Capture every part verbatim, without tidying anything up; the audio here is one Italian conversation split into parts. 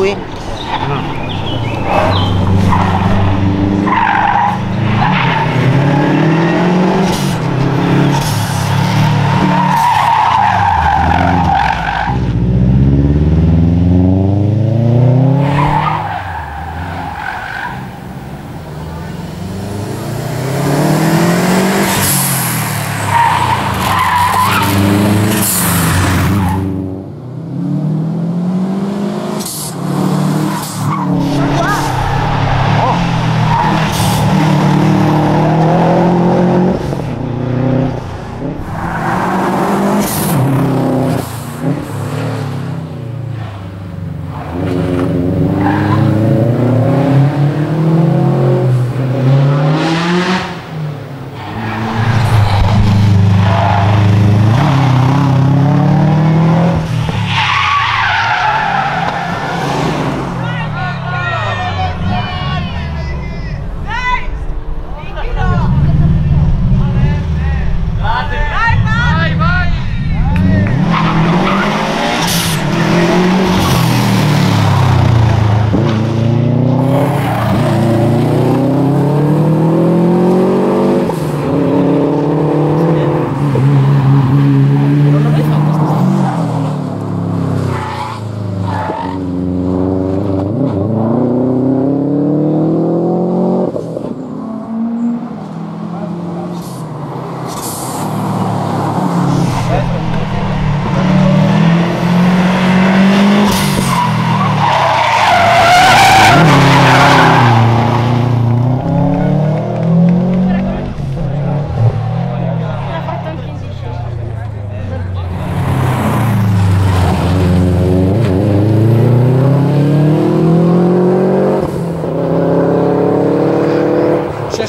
lui? No.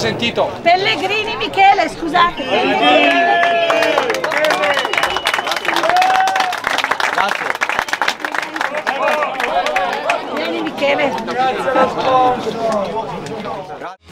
Sentito. Pellegrini Michele, scusate. Pellegrini. Grazie. Pellegrini Michele. Grazie.